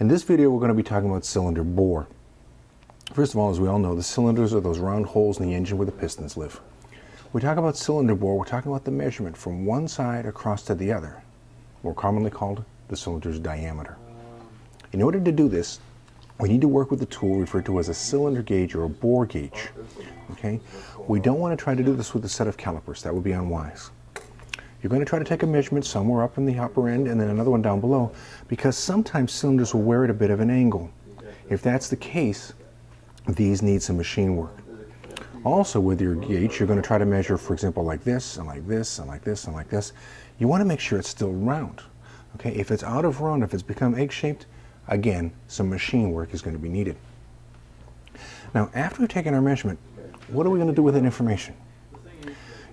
In this video, we're going to be talking about cylinder bore. First of all, as we all know, the cylinders are those round holes in the engine where the pistons live. When we talk about cylinder bore, we're talking about the measurement from one side across to the other, more commonly called the cylinder's diameter. In order to do this, we need to work with the tool referred to as a cylinder gauge or a bore gauge. Okay? We don't want to try to do this with a set of calipers. That would be unwise. You're going to try to take a measurement somewhere up in the upper end and then another one down below, because sometimes cylinders will wear at a bit of an angle. If that's the case, these need some machine work. Also, with your gauge, you're going to try to measure, for example, like this and like this and like this and like this. You want to make sure it's still round. Okay? If it's out of round, if it's become egg-shaped, again, some machine work is going to be needed. Now, after we've taken our measurement, what are we going to do with that information?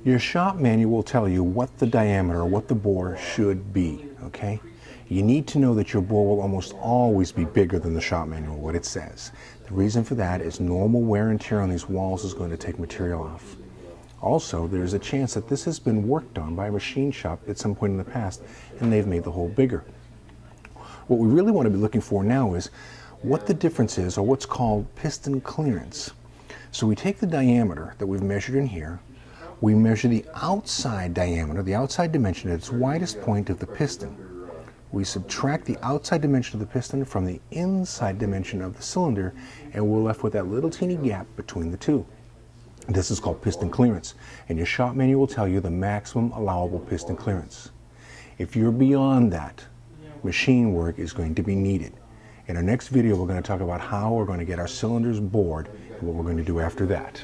Your shop manual will tell you what the diameter, what the bore should be, okay? You need to know that your bore will almost always be bigger than the shop manual, what it says. The reason for that is normal wear and tear on these walls is going to take material off. Also, there's a chance that this has been worked on by a machine shop at some point in the past, and they've made the hole bigger. What we really want to be looking for now is what the difference is, or what's called piston clearance. So we take the diameter that we've measured in here, we measure the outside diameter, the outside dimension at its widest point of the piston. We subtract the outside dimension of the piston from the inside dimension of the cylinder, and we're left with that little teeny gap between the two. This is called piston clearance, and your shop manual will tell you the maximum allowable piston clearance. If you're beyond that, machine work is going to be needed. In our next video, we're going to talk about how we're going to get our cylinders bored and what we're going to do after that.